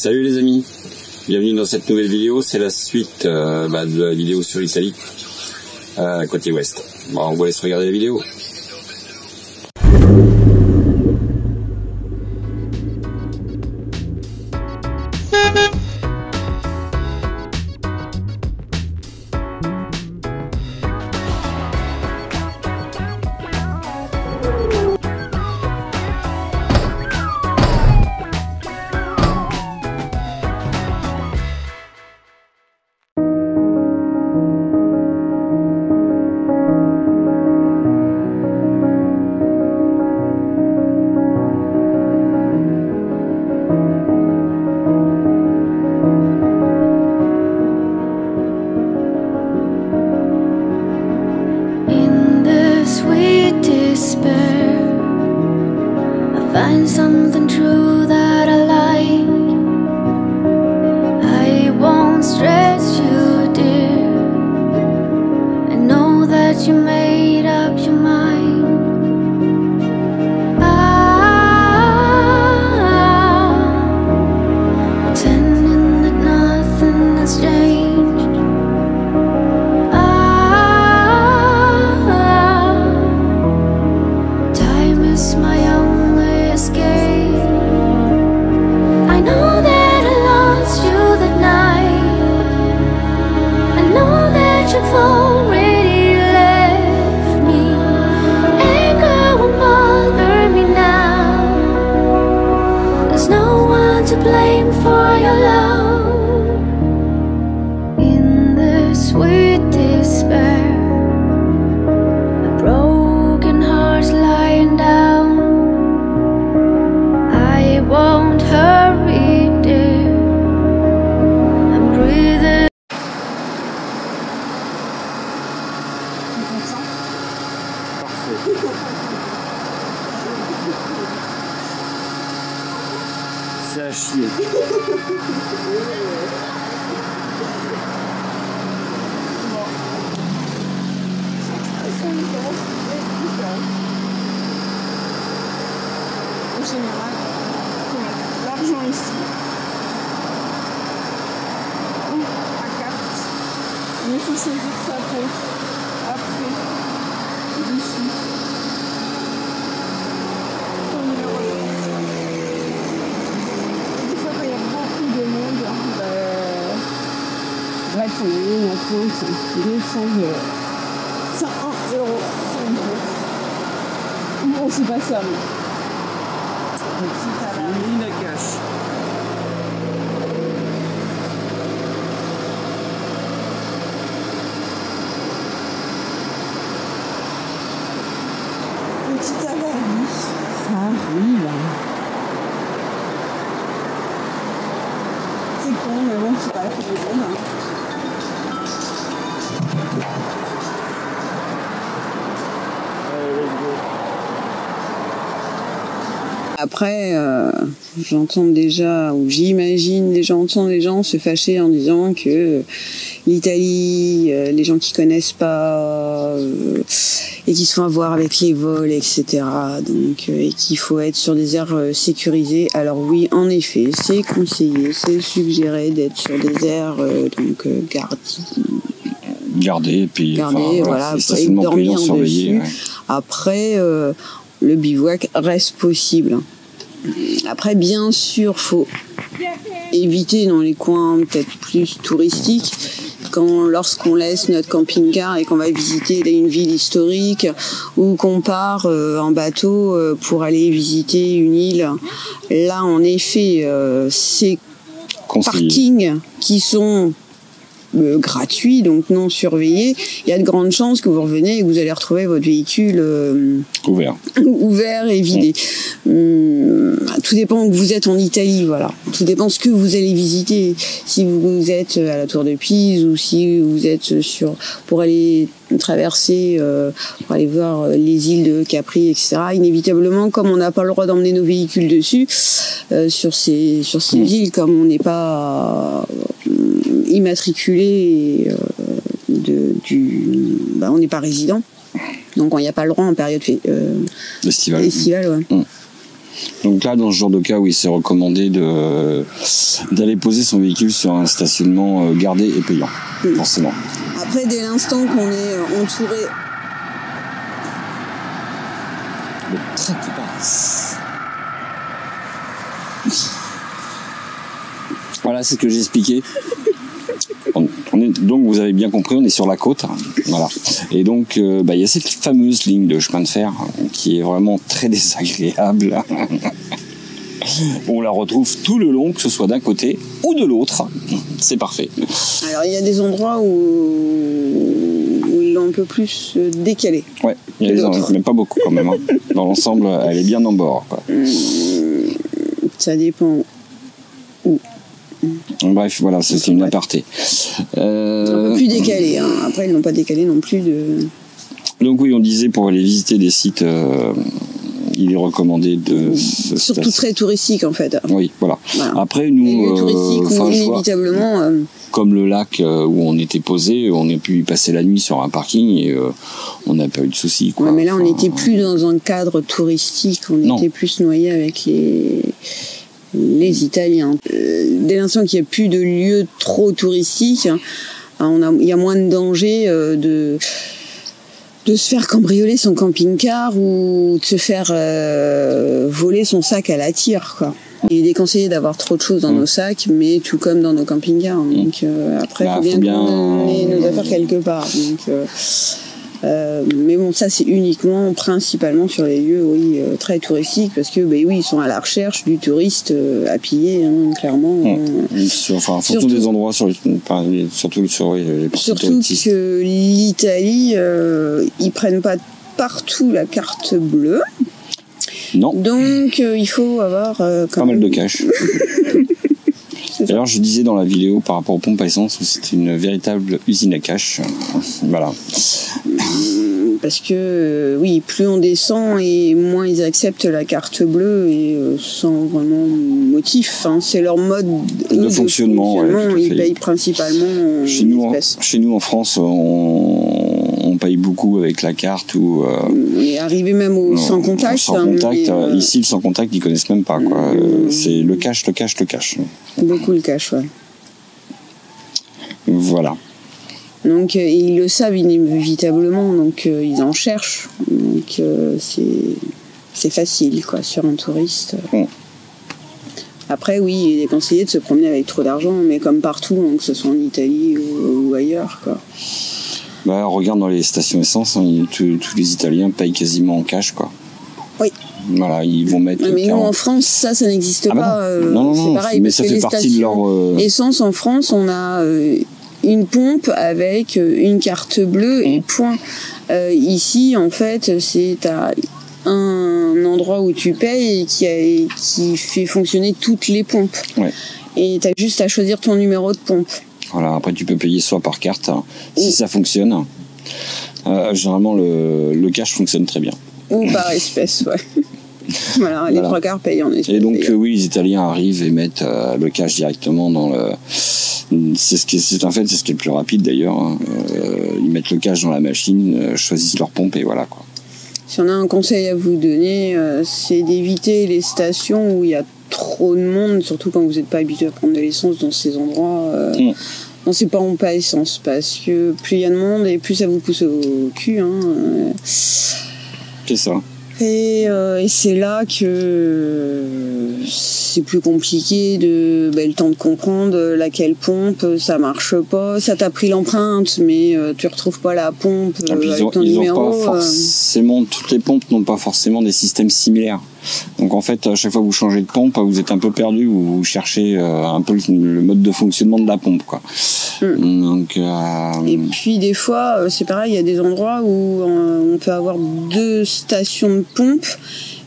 Salut les amis, bienvenue dans cette nouvelle vidéo. C'est la suite de la vidéo sur l'Italie, côté ouest. Bon, on vous laisse regarder la vidéo. Find something true that I like. I won't stress you, dear. I know that you made up your mind. I'm pretending that nothing has changed. Time is my own escape. I know that I lost you that night. I know that you've already left me. Anger will bother me now. There's no one to blame for your love. In the sweet despair, a broken heart's lying down. C'est à chier. En général, on met l'argent ici. Ou à carte. Mais il faut saisir sa peau. Après, dessus. On a eu une info, c'est 200 euros. Bon, c'est pas ça, mais... Donc, c'est une mine à cash. Petite avarie. Ça arrive. C'est con, mais bon, c'est pas la plus bonne, hein. Après, j'entends déjà, ou j'imagine déjà, entendre les gens se fâcher en disant que l'Italie, les gens qui connaissent pas et qui se font avoir avec les vols, etc. Donc, et qu'il faut être sur des aires sécurisées. Alors oui, en effet, c'est conseillé, c'est suggéré d'être sur des aires gardées, et puis voilà, après, dormir surveillé, dessus. Ouais. Après, le bivouac reste possible. Après, bien sûr, faut éviter dans les coins peut-être plus touristiques, lorsqu'on laisse notre camping-car et qu'on va visiter une ville historique ou qu'on part en bateau pour aller visiter une île. Là, en effet, ces parkings qui sont gratuit, donc non surveillé, il y a de grandes chances que vous reveniez et que vous allez retrouver votre véhicule ouvert et vidé. Tout dépend où vous êtes en Italie, voilà. Tout dépend ce que vous allez visiter. Si vous êtes à la Tour de Pise ou si vous êtes pour aller traverser, pour aller voir les îles de Capri, etc. Inévitablement, comme on n'a pas le droit d'emmener nos véhicules dessus, sur ces îles, comme on n'est pas... immatriculé, on n'est pas résident, donc on n'y a pas le droit en période estivale. Donc là, dans ce genre de cas, oui, c'est recommandé d'aller poser son véhicule sur un stationnement gardé et payant, forcément. Après, dès l'instant qu'on est entouré... Le train qui passe. Voilà, c'est ce que j'ai expliqué. Donc vous avez bien compris, on est sur la côte, voilà. Et donc il y a cette fameuse ligne de chemin de fer qui est vraiment très désagréable. On la retrouve tout le long, que ce soit d'un côté ou de l'autre. C'est parfait. Alors il y a des endroits où ils l'ont un peu plus décalé. Ouais, il y a des endroits, mais pas beaucoup quand même. Hein. Dans l'ensemble, elle est bien en bord. Quoi. Ça dépend où. Bref, voilà, c'est une aparté. Un peu plus décalé, hein. Après ils n'ont pas décalé non plus de... Donc oui, on disait, pour aller visiter des sites, il est recommandé de... Surtout très touristique en fait. Oui, voilà. Après nous... inévitablement... Comme le lac où on était posé, on a pu y passer la nuit sur un parking et on n'a pas eu de soucis. Quoi. Ouais, mais là on n'était plus dans un cadre touristique, on était plus noyé avec les Italiens. Dès l'instant qu'il n'y a plus de lieux trop touristiques, il y a moins de danger de se faire cambrioler son camping-car ou de se faire voler son sac à la tire, quoi. Il est déconseillé d'avoir trop de choses dans nos sacs, mais tout comme dans nos camping-cars. Donc après, il faut bien donner nos affaires quelque part. Donc, mais bon, ça c'est uniquement, principalement sur les lieux, oui, très touristiques, parce que, oui, ils sont à la recherche du touriste à piller, hein, clairement. Surtout des endroits, surtout sur les parties touristiques. Surtout que l'Italie, ils prennent pas partout la carte bleue. Non. Donc il faut avoir pas mal de cash. D'ailleurs, je disais dans la vidéo par rapport aux pompes à essence, c'est une véritable usine à cash. Voilà. Parce que, oui, plus on descend et moins ils acceptent la carte bleue, et sans vraiment motif. Hein. C'est leur mode de fonctionnement. Ils payent principalement chez nous, en France, on paye beaucoup avec la carte. Et arrivé même au sans contact. Ici, le sans contact, ils ne connaissent même pas. C'est le cash. Beaucoup le cash, ouais. Voilà. Donc ils le savent inévitablement, donc ils en cherchent. Donc c'est facile, quoi, sur un touriste. Après, oui, il est conseillé de se promener avec trop d'argent, mais comme partout, hein, que ce soit en Italie ou ailleurs, quoi. Bah, regarde dans les stations essence, hein, tous les Italiens payent quasiment en cash, quoi. Oui. Voilà, ils vont mettre. Mais nous, en France, ça n'existe pas. Non, c'est pareil, mais ça fait partie de leur. Essence en France, on a une pompe avec une carte bleue et point. Ici, en fait, c'est à un endroit où tu payes et qui fait fonctionner toutes les pompes. Ouais. Et t'as juste à choisir ton numéro de pompe. Voilà, après tu peux payer soit par carte, hein, si ça fonctionne. Généralement, le cash fonctionne très bien. Ou par espèce, ouais. Voilà, les trois quarts payent en espèce. Et donc, oui, les Italiens arrivent et mettent le cash directement dans le... C'est ce qui est le plus rapide d'ailleurs. Hein. Ils mettent le cash dans la machine, choisissent leur pompe et voilà, quoi. Si on a un conseil à vous donner, c'est d'éviter les stations où il y a trop de monde, surtout quand vous n'êtes pas habitué à prendre de l'essence dans ces endroits. On ne sait pas, on paye essence, parce que plus il y a de monde et plus ça vous pousse au cul. Hein. C'est ça. Et c'est là que c'est plus compliqué le temps de comprendre laquelle pompe, ça marche pas, ça t'a pris l'empreinte, mais tu retrouves pas la pompe avec ton numéro. Toutes les pompes n'ont pas forcément des systèmes similaires. Donc en fait, à chaque fois que vous changez de pompe, vous êtes un peu perdu, vous cherchez un peu le mode de fonctionnement de la pompe, quoi. Donc, et puis des fois, c'est pareil, il y a des endroits où on peut avoir deux stations de pompe,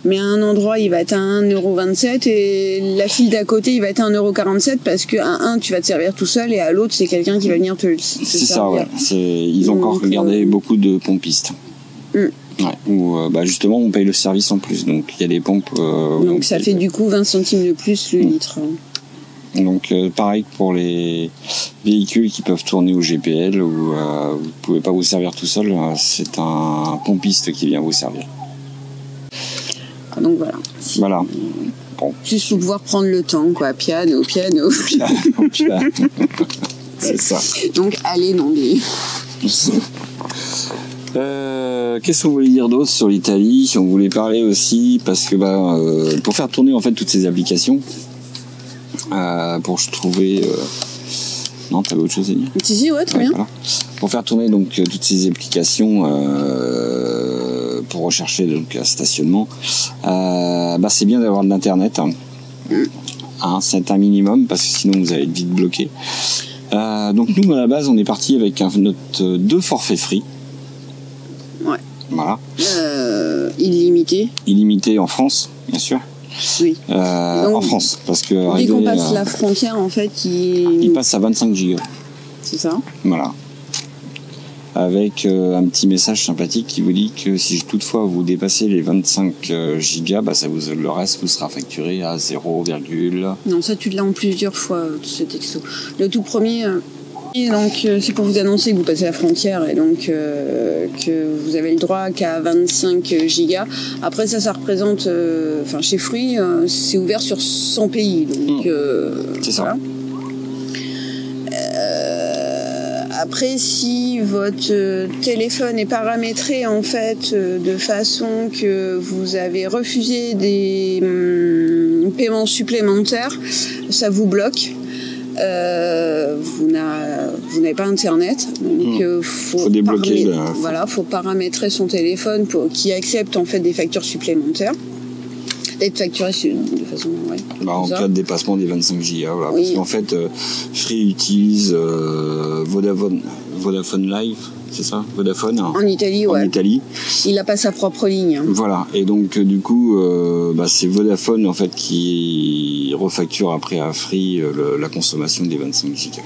mais à un endroit il va être à 1,27€ et la file d'à côté il va être à 1,47€ parce qu'à un tu vas te servir tout seul et à l'autre c'est quelqu'un qui va venir te servir. C'est ça, ouais. Ils ont encore regardé beaucoup de pompistes. Ouais, où justement on paye le service en plus, donc il y a des pompes donc ça fait du coup 20 centimes de plus le litre. Donc pareil pour les véhicules qui peuvent tourner au GPL où vous ne pouvez pas vous servir tout seul, c'est un pompiste qui vient vous servir. Donc voilà. Voilà. Bon. Juste pour pouvoir prendre le temps, quoi. Piano, piano. Piano, piano. C'est ça. Donc allez, non, mais... qu'est-ce qu'on voulait dire d'autre sur l'Italie? On voulait parler aussi parce que bah, pour faire tourner en fait toutes ces applications, pour trouver. Non, t'avais autre chose à dire? Si, ouais, très bien. Voilà. Pour faire tourner donc toutes ces applications pour rechercher donc un stationnement, bah, c'est bien d'avoir de l'internet, hein. Hein, c'est un minimum parce que sinon vous allez être vite bloqué. Donc nous à la base on est parti avec notre 2 forfaits Free. Ouais. Voilà. Illimité. Illimité en France, bien sûr. Oui. Donc, en France, parce que dès qu'on passe la frontière, en fait, il passe à 25 gigas. C'est ça. Voilà. Avec un petit message sympathique qui vous dit que si toutefois vous dépassez les 25 gigas, bah ça vous, le reste vous sera facturé à 0, non, ça tu l'as en plusieurs fois, ce texto. Le tout premier, et donc c'est pour vous annoncer que vous passez la frontière et donc que vous avez le droit qu'à 25 gigas. Après ça, ça représente, enfin chez Free, c'est ouvert sur 100 pays. Donc, c'est ça. Voilà. Après, si votre téléphone est paramétré en fait de façon que vous avez refusé des paiements supplémentaires, ça vous bloque. Vous n'avez pas internet, donc faut débloquer. Voilà, faut paramétrer son téléphone pour qu'il accepte en fait des factures supplémentaires. D'être facturé de façon bah, en cas de dépassement des 25 gigas, voilà. Oui. Parce qu'en fait Free utilise Vodafone Live, c'est ça, Vodafone en Italie, en Italie. Il n'a pas sa propre ligne, voilà, et donc du coup bah, c'est Vodafone en fait qui refacture après à Free la consommation des 25 gigas.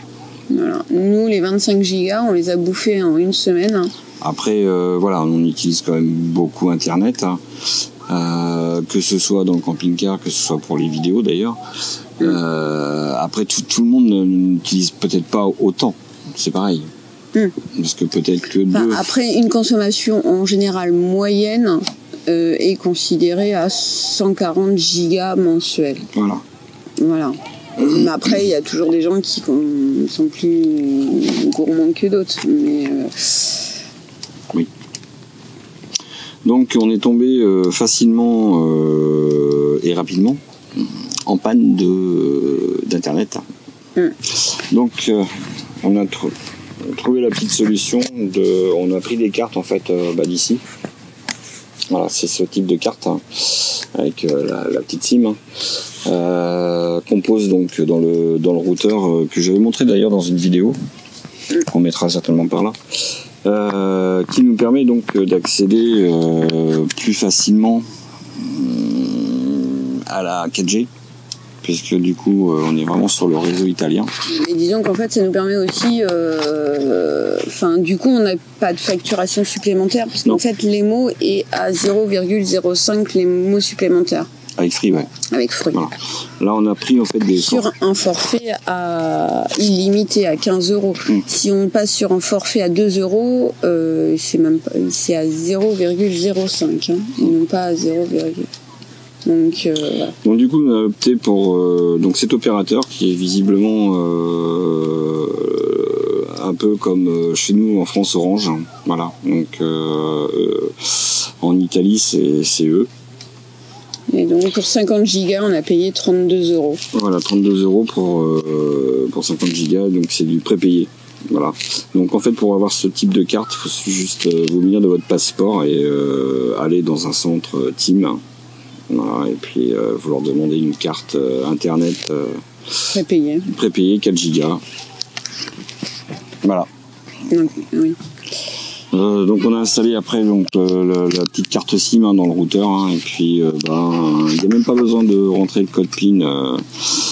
Voilà. Nous les 25 gigas on les a bouffés en une semaine. Après voilà, on utilise quand même beaucoup internet, hein. Que ce soit dans le camping-car, que ce soit pour les vidéos d'ailleurs. Après tout le monde n'utilise peut-être pas autant, c'est pareil. Parce que peut-être que enfin, après une consommation en général moyenne est considérée à 140 gigas mensuels. Voilà. Voilà. Mais après il y a toujours des gens qui sont plus gourmands que d'autres. Mais oui. Donc on est tombé facilement et rapidement en panne d'internet. Donc on a trouvé la petite solution, on a pris des cartes en fait bah, d'ici. Voilà, c'est ce type de carte, hein, avec la petite SIM, hein, qu'on pose donc dans le routeur que j'avais montré d'ailleurs dans une vidéo, qu'on mettra certainement par là. Qui nous permet donc d'accéder plus facilement à la 4G, puisque du coup on est vraiment sur le réseau italien. Et disons qu'en fait ça nous permet aussi, enfin du coup on n'a pas de facturation supplémentaire, parce qu'en fait l'EMO est à 0,05 l'EMO supplémentaire. Avec Free, ouais. Avec Free. Voilà. Là, on a pris en fait des... Sur un forfait illimité à 15 €. Si on passe sur un forfait à 2 €, c'est à 0,05. Hein, et non pas à 0, donc, voilà. Donc, du coup, on a opté pour donc cet opérateur qui est visiblement un peu comme chez nous en France, Orange. Hein, voilà. Donc, en Italie, c'est eux. Et donc pour 50 gigas, on a payé 32 €. Voilà, 32 € pour 50 gigas, donc c'est du prépayé. Voilà. Donc en fait, pour avoir ce type de carte, il faut juste vous munir de votre passeport et aller dans un centre TIM. Voilà, et puis vous leur demandez une carte internet prépayée. Prépayée 4 gigas. Voilà. Donc, oui. Donc on a installé après donc la petite carte SIM, hein, dans le routeur, hein, et puis il n'y a même pas besoin de rentrer le code PIN,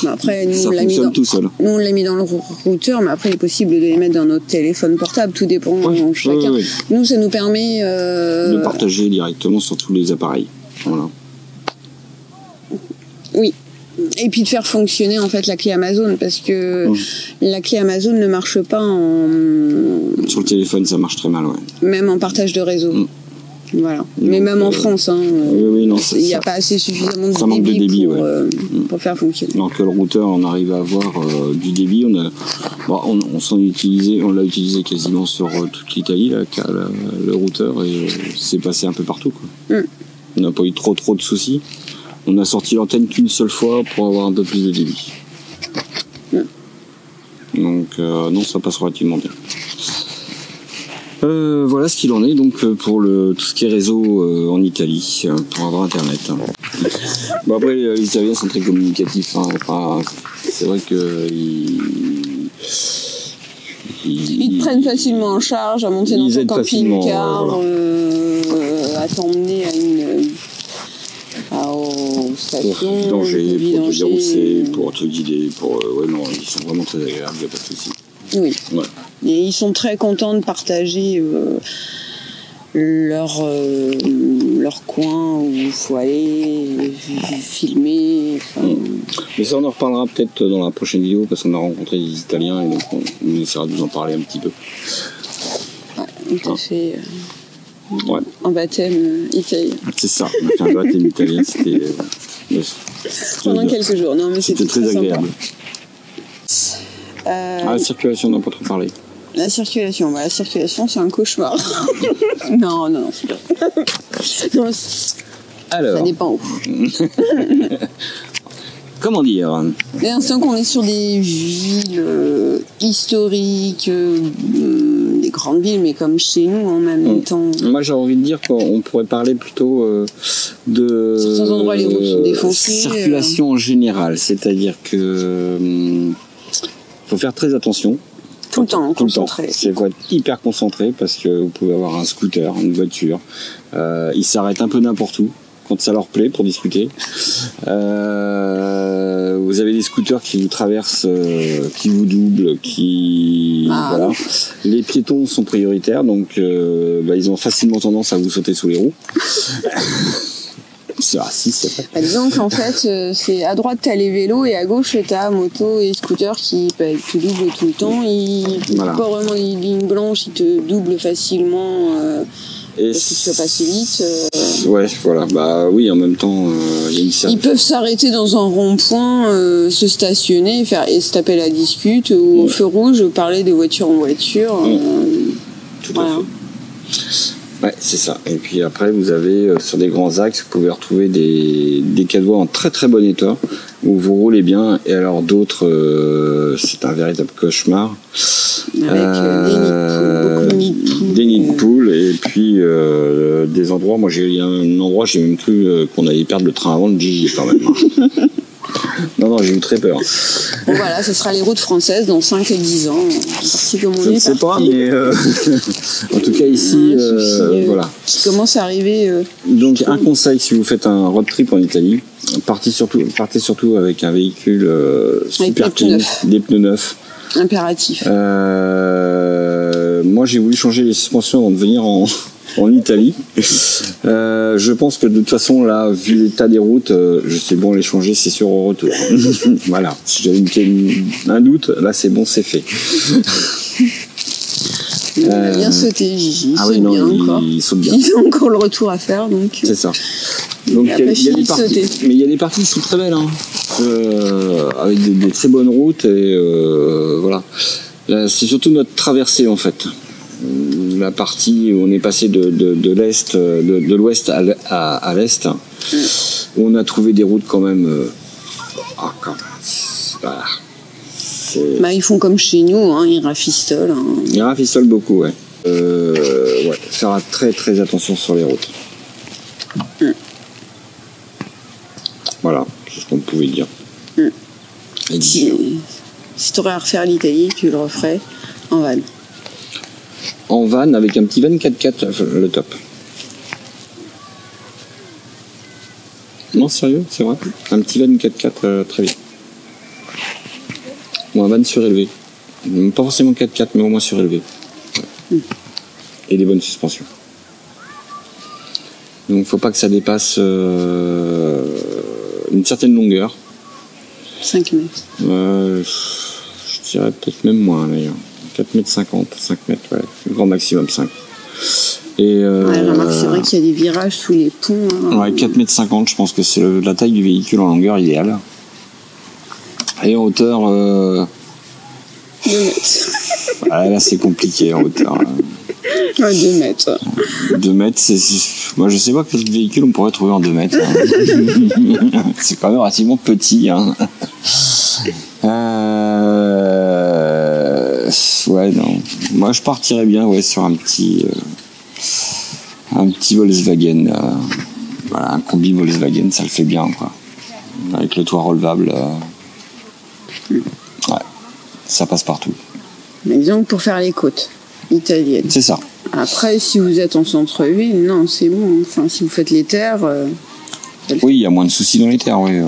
après, nous, ça fonctionne tout seul. Nous on l'a mis dans le routeur, mais après il est possible de les mettre dans notre téléphone portable, tout dépend de chacun. Ouais. Nous ça nous permet de partager directement sur tous les appareils. Voilà. Oui. Et puis de faire fonctionner en fait la clé Amazon, parce que la clé Amazon ne marche pas sur le téléphone, ça marche très mal, ouais. Même en partage de réseau. Voilà. Mais donc, même en France, hein, il n'y a pas assez suffisamment de débit pour faire fonctionner. Alors que le routeur, on arrive à avoir du débit. On l'a utilisé quasiment sur toute l'Italie, le routeur, et c'est passé un peu partout, quoi. On n'a pas eu trop de soucis. On a sorti l'antenne qu'une seule fois pour avoir un peu plus de débit. Donc non, ça passe relativement bien. Voilà ce qu'il en est donc pour tout ce qui est réseau en Italie pour avoir internet. Bon, après les Italiens sont très communicatifs, hein. Enfin, c'est vrai que ils te prennent facilement en charge à monter dans ton camping-car, à t'emmener à aux stations, pour te dire où c'est, pour te guider, ils sont vraiment très agréables, il n'y a pas de souci. Oui. Ouais. Et ils sont très contents de partager leur coin où il faut aller, filmer. Mais ça, on en reparlera peut-être dans la prochaine vidéo parce qu'on a rencontré des Italiens et donc on essaiera de vous en parler un petit peu. Ouais, on fait un baptême italien. C'est ça, on a fait un baptême italien, c'était pendant quelques jours. Non, mais c'était très agréable. Sympa. La circulation, on n'a pas trop parlé. La circulation, c'est un cauchemar. non, c'est pas. Non, alors, ça dépend où. Comment dire ? L'instant qu'on est sur des villes historiques, des grandes villes, mais comme chez nous en même temps. Moi, j'ai envie de dire qu'on pourrait parler plutôt de certains endroits, les routes sont défoncées. Circulation en général, c'est-à-dire que. Faut faire très attention. Tout le temps, concentré. Il faut être hyper concentré parce que vous pouvez avoir un scooter, une voiture. Ils s'arrêtent un peu n'importe où quand ça leur plaît pour discuter. Vous avez des scooters qui vous traversent, qui vous doublent, voilà. Les piétons sont prioritaires, donc ils ont facilement tendance à vous sauter sous les roues. Ah, si, c'est vrai. Bah, disons qu'en fait, c'est à droite t'as les vélos et à gauche t'as moto et scooter qui te doublent tout le temps. Ils pas vraiment les lignes blanches, ils te doublent facilement parce que tu vas passer vite. Ouais, voilà. Bah oui, en même temps, il y a une série. Ils peuvent s'arrêter dans un rond-point, se stationner, et se taper la discute ou au feu rouge, parler de voiture en voiture. Tout à fait. Ouais, c'est ça. Et puis après, vous avez sur des grands axes, vous pouvez retrouver des 4 voies en très très bon état où vous roulez bien. Et alors d'autres, c'est un véritable cauchemar. Avec des nids de poules et puis des endroits. Moi, j'ai eu un endroit, j'ai même cru qu'on allait perdre le train avant le Gigi quand même. Non, j'ai eu très peur. Bon, voilà, ce sera les routes françaises dans 5 et 10 ans. Je ne sais pas, mais en tout cas ici, voilà. Qui commence à arriver. Donc un conseil, si vous faites un road trip en Italie, partez surtout avec un véhicule super clean, des pneus neufs. Impératif. Moi, j'ai voulu changer les suspensions avant de venir en Italie. Je pense que de toute façon, là, vu l'état des routes, c'est bon, les changer, c'est sûr au retour. Voilà. Si j'avais un doute, là, c'est bon, c'est fait. Il a bien sauté, Gigi. Il saute bien. Ils ont encore le retour à faire, donc. C'est ça. Donc, il y a des parties qui sont très belles, hein. Avec des très bonnes routes, et voilà. C'est surtout notre traversée, en fait. La partie où on est passé de l'ouest à l'est, où on a trouvé des routes quand même. Voilà. Ils font comme chez nous, hein, ils rafistolent. Ils rafistolent beaucoup, ouais. Faire très très attention sur les routes. Voilà, c'est ce qu'on pouvait dire. Si tu aurais à refaire l'Italie, tu le referais en van. En van, avec un petit van 4x4, le top. Non, sérieux, c'est vrai. Un petit van 4x4, très bien. Ou un van surélevé. Pas forcément 4x4, mais au moins surélevé. Ouais. Et des bonnes suspensions. Donc, faut pas que ça dépasse une certaine longueur. 5 mètres. Je dirais peut-être même moins, d'ailleurs. 4,50 m, 5 m, ouais, grand maximum 5. Ouais, c'est vrai qu'il y a des virages sous les ponts. Hein, ouais, 4,50 m, je pense que c'est la taille du véhicule en longueur idéale. Et en hauteur... 2 mètres. Voilà, là, c'est compliqué en hauteur. 2 mètres. 2 mètres, c'est... Moi, je sais pas quel véhicule on pourrait trouver en 2 mètres. Hein. C'est quand même relativement petit. Hein. Ouais, non. Moi, je partirais bien sur un petit Volkswagen. Voilà, un combi Volkswagen, ça le fait bien, quoi. Avec le toit relevable. Ouais, ça passe partout. Mais disons que pour faire les côtes italiennes. C'est ça. Après, si vous êtes en centre-ville, non, c'est bon. Enfin, si vous faites les terres... Oui, il y a moins de soucis dans les terres, oui.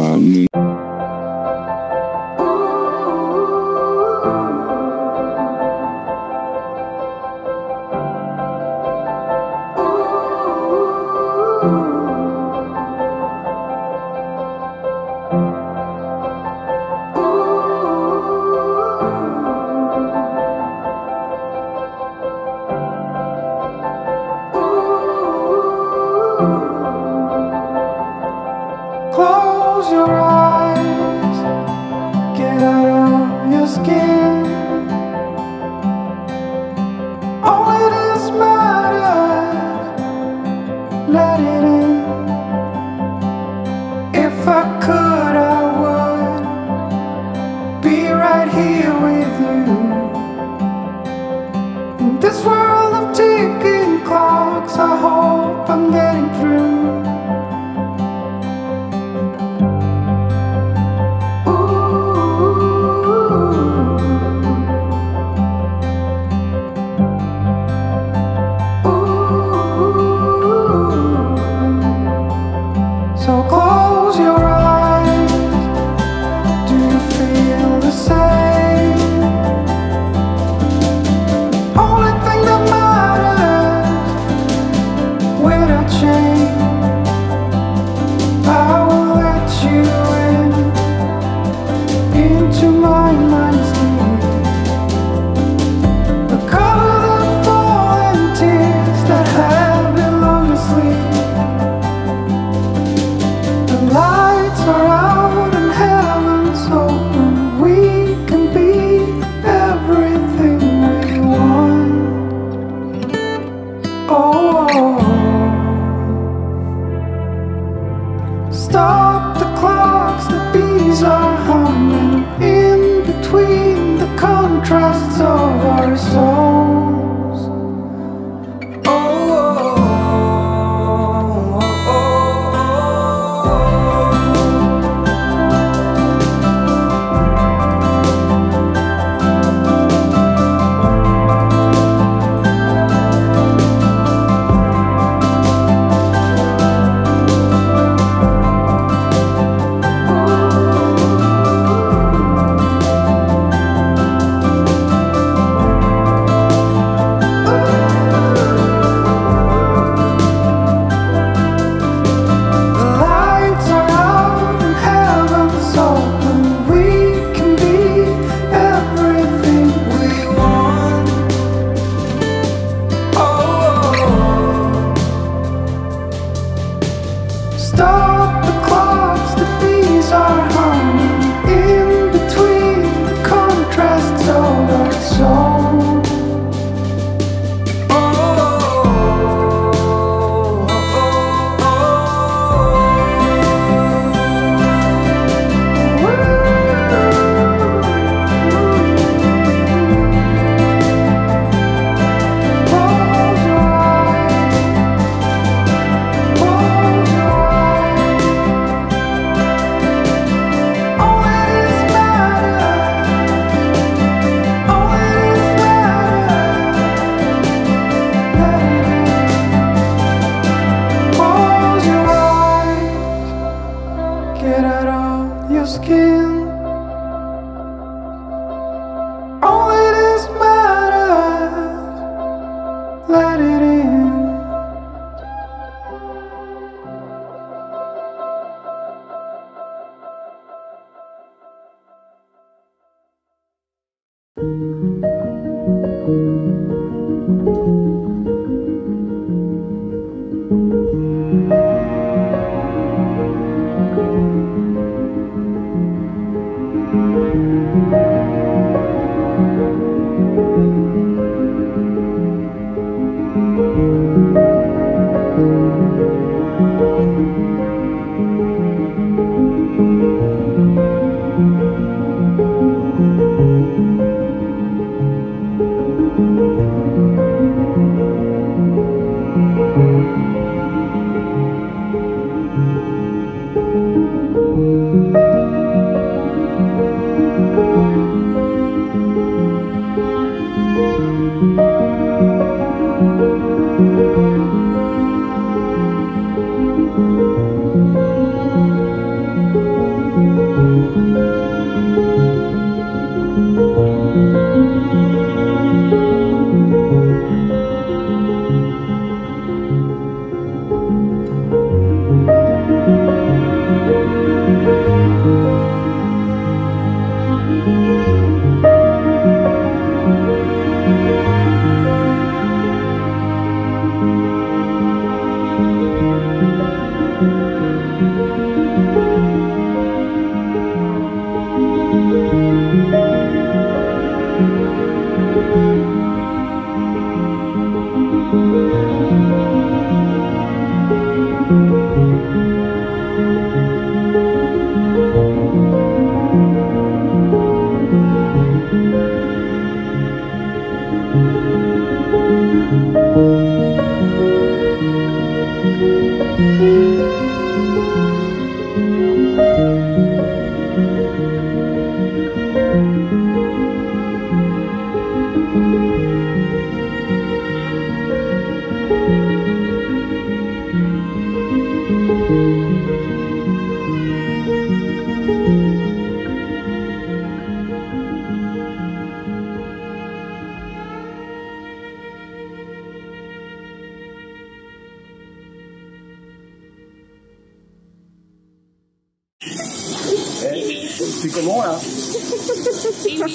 c'est bon là.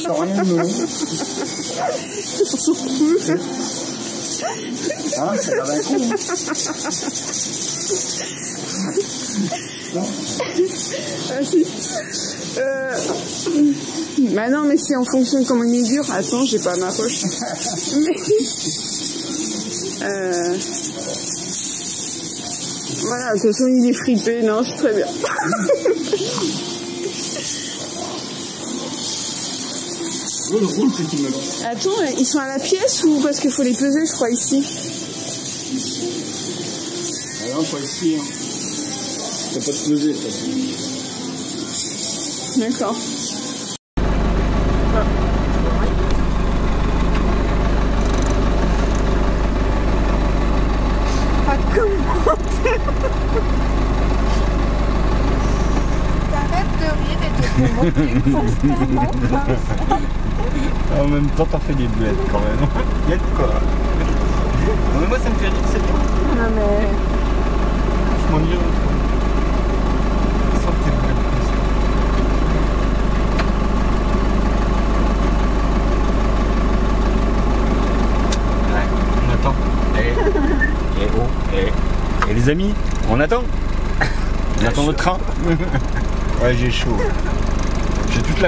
Sans rien de hein, c'est pas mal con. Non. Ah si. Bah non, mais c'est en fonction de comment il est dur. Attends, j'ai pas ma poche. Mais... Voilà, de toute façon, il est fripé. Non, c'est très bien. Attends, ils sont à la pièce ou parce qu'il faut les peser, je crois, ici. Ah non, pas ici. Hein. T'as pas de peser, ça. D'accord. En même temps, t'as fait des bleds quand même. Il y a de quoi. Non, mais moi, ça me fait rire, c'est bien. Non, mais. Je m'ennuie. Je sens que t'es bled. Ouais, on attend. Eh, oh, eh. Et les amis, on attend. On attend notre train. Ouais, j'ai chaud. J'ai toute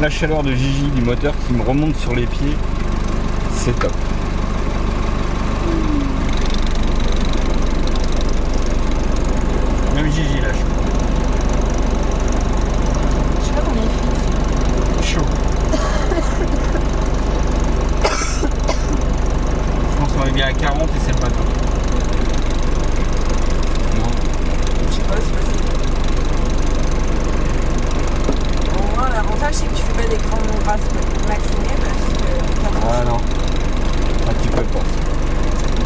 la chaleur de Gigi du moteur qui me remonte sur les pieds. C'est top. Même Gigi là, je sais pas combien il fait. Chaud. Je pense qu'on est bien à 40 et c'est le matin. Non. Je sais pas, c'est possible. L'avantage c'est que tu fais pas des grandes brasses maxinées parce que... Ah non, un petit peu pas.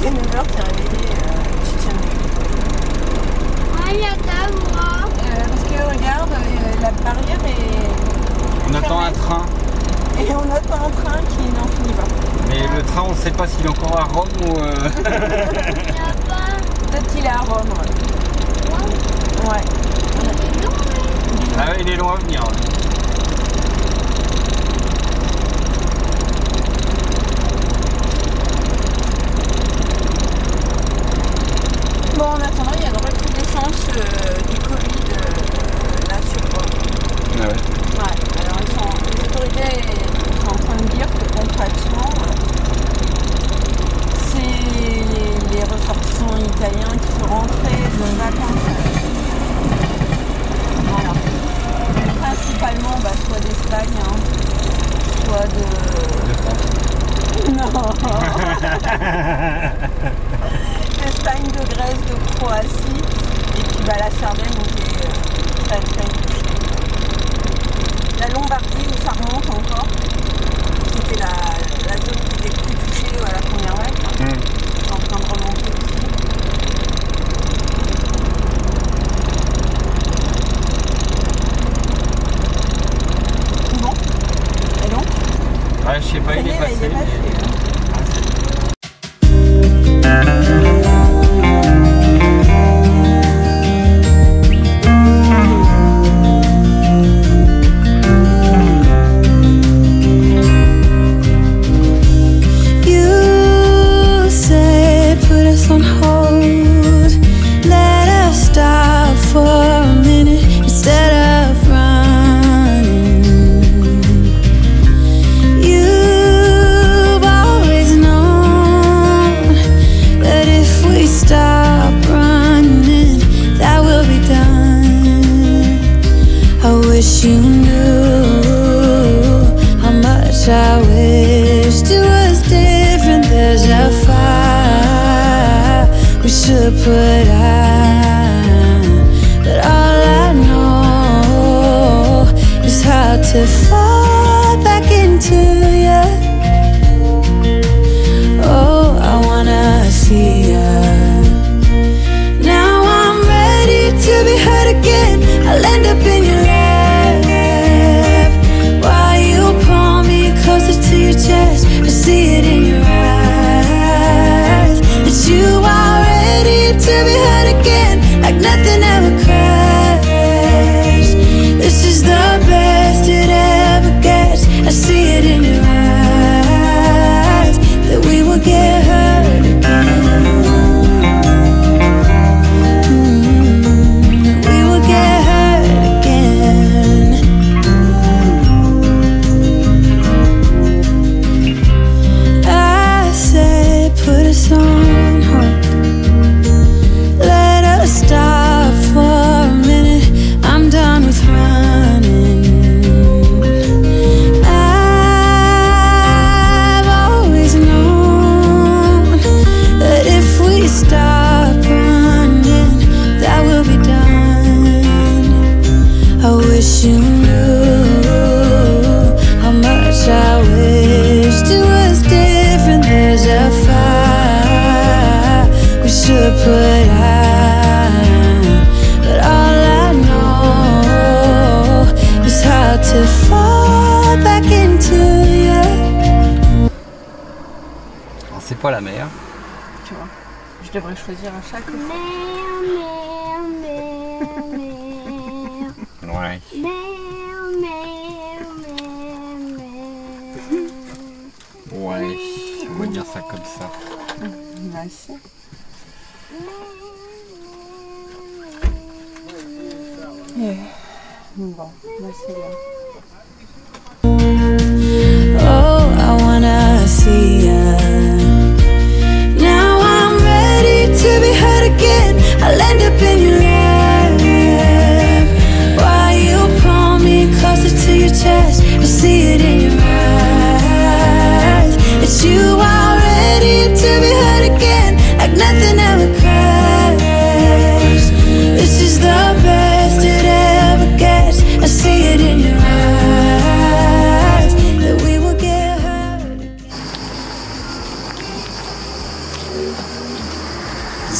Dès 9h t'es réveillé, tu tiens le cul. Parce que regarde, la barrière est... On attend un train. Et on attend un train qui n'en finit pas. Mais le train on sait pas s'il est encore à Rome ou... Peut-être qu'il est à Rome, ouais. Ouais. Ah ouais, il est long à venir, ouais. Bon, en attendant, il y a une recrudescence du Covid là sur Rome. Ah ouais. Ouais, alors les autorités sont en train de dire que concrètement, c'est les ressortissants italiens qui sont rentrés de vacances. Voilà. Principalement, bah, soit d'Espagne, hein, soit de... Non. Espagne, de Grèce, de Croatie, et puis bah, la Sardaigne qui est très très touchée. La Lombardie où ça remonte encore, c'était la zone qui était plus touchée à la première vague, hein. C'est en train de remonter aussi. Bon, et donc ouais, je sais pas, il est passé. Nothing ever crashed. This is the best. C'est pas la mer. Tu vois, je devrais choisir à chaque fois. Ouais. Ouais, on va dire ça comme ça. Nice. Yeah. Bon, là c'est bien.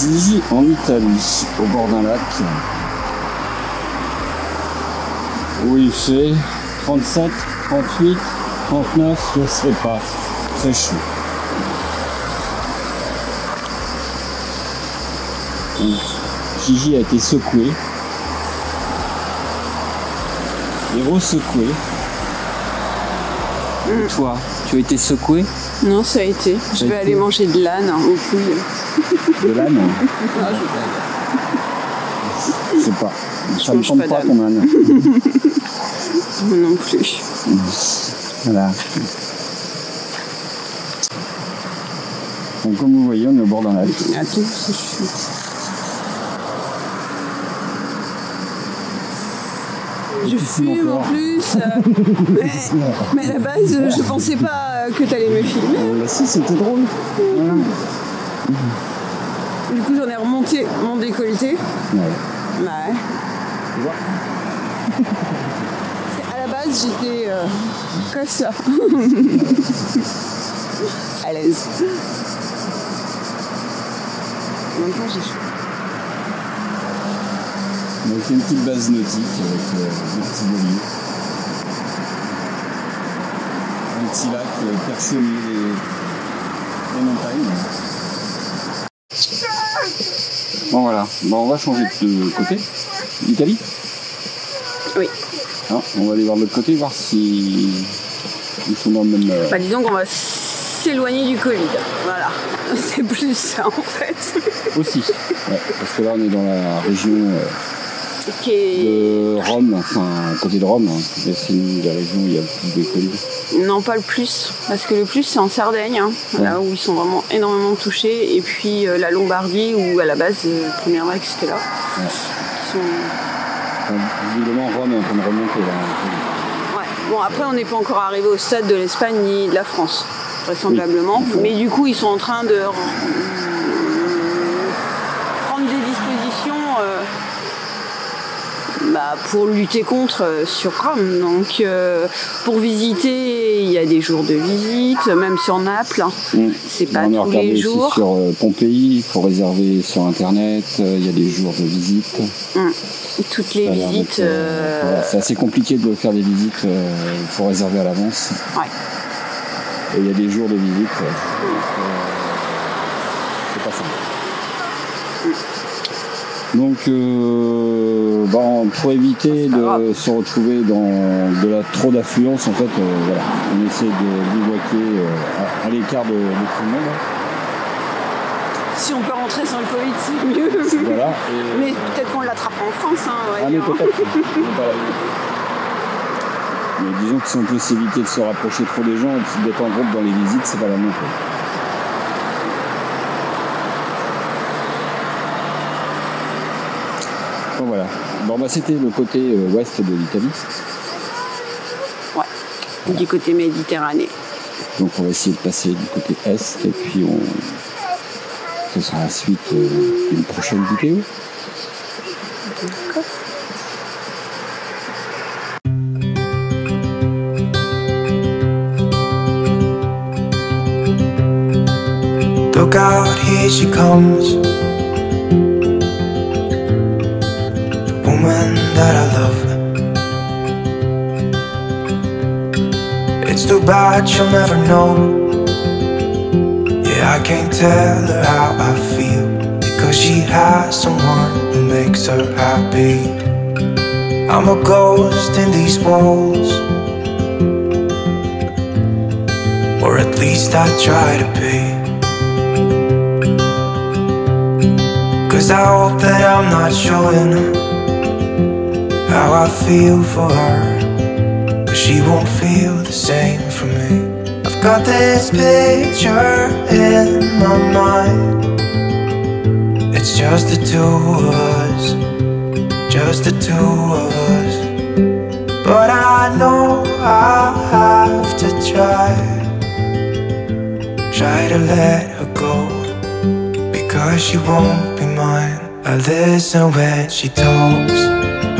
Gigi en Italie, au bord d'un lac, où il fait 37, 38, 39, je ne sais pas, très chaud. Gigi a été secoué et re-secoué. Toi, tu as été secoué? Non, ça a été. Je vais aller manger de l'âne au poulet. De l'âne? Non, je sais pas. Ça ne me tombe pas ton âne. Moi non plus. Voilà. Donc, comme vous voyez, on est au bord d'un lac. Attends, c'est chouette. Je fume en plus. Mais à la base, je pensais pas que t'allais me filmer. Si, c'était drôle. Voilà. Du coup, j'en ai remonté mon décolleté. Ouais. Ouais. Tu vois ? À la base, j'étais comme ça. À l'aise. Maintenant, j'ai chaud. Donc, une petite base nautique avec des petits bolides. Un petit lac perché au milieu des montagnes. Bon, voilà. Bon, on va changer de côté. L'Italie ? Oui. Alors, on va aller voir de l'autre côté, voir si ils sont dans le même... Bah, disons qu'on va s'éloigner du Covid. Voilà. C'est plus ça, en fait. Aussi. Ouais, parce que là, on est dans la région de Rome, enfin, côté de Rome. Hein. C'est une des régions où il y a le plus de Covid. Non, pas le plus. Parce que le plus, c'est en Sardaigne, hein, ouais. Là où ils sont vraiment énormément touchés. Et puis, la Lombardie, où à la base, la première vague, c'était là. Ouais. Ils sont... Visiblement, Rome est en train de remonter là. Ouais, bon, après, on n'est pas encore arrivé au stade de l'Espagne ni de la France, vraisemblablement. Oui. Mais du coup, ils sont en train de prendre des dispositions pour lutter contre sur Rome. Donc, pour visiter, il y a des jours de visite, même sur Naples. Hein. Mmh. C'est pas tous les jours. Sur Pompéi, il faut réserver sur Internet. Il y a des jours de visite. Mmh. Toutes les visites... C'est assez compliqué de faire des visites, il faut réserver à l'avance. Ouais. Et il y a des jours de visite, c'est pas simple. Mmh. Donc, pour éviter de se retrouver dans trop d'affluence, en fait, voilà, on essaie de bivouaquer à l'écart de tout le monde. Si on peut rentrer sans le Covid, c'est mieux. Voilà, mais peut-être qu'on l'attrapera en France. Hein, ouais, mais peut-être. Mais disons que si on peut s'éviter de se rapprocher trop des gens et d'être en groupe dans les visites, c'est pas la même chose. Bon, voilà. Bon, c'était le côté ouest de l'Italie. Ouais, voilà. Du côté méditerranéen. Donc on va essayer de passer du côté est et puis on... Ce sera la suite d'une prochaine vidéo. D'accord. Look out, here she comes, the woman that I love. It's too bad she'll never know. Yeah, I can't tell her how I feel, because she has someone who makes her happy. I'm a ghost in these walls, or at least I try to be. 'Cause I hope that I'm not showing how I feel for her, but she won't feel the same for me. I've got this picture in my mind. It's just the two of us, just the two of us. But I know I have to try to let her go, because she won't. I listen when she talks,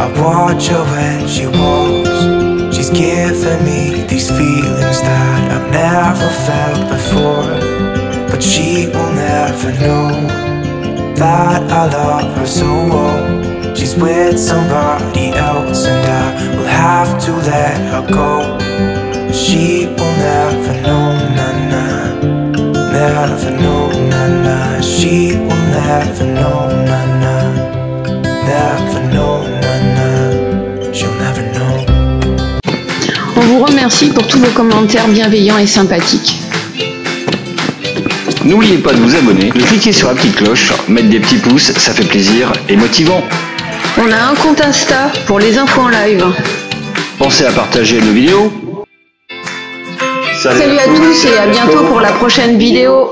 I watch her when she walks. She's giving me these feelings that I've never felt before, but she will never know that I love her so well. She's with somebody else and I will have to let her go. She will never know, na-na, never know, na-na. She will never know, na-na, never know, na-na. She'll never know. On vous remercie pour tous vos commentaires bienveillants et sympathiques. N'oubliez pas de vous abonner, de cliquer sur la petite cloche, mettre des petits pouces, ça fait plaisir et motivant. On a un compte Insta pour les infos en live. Pensez à partager nos vidéos. Salut à tous et à bientôt pour la prochaine vidéo.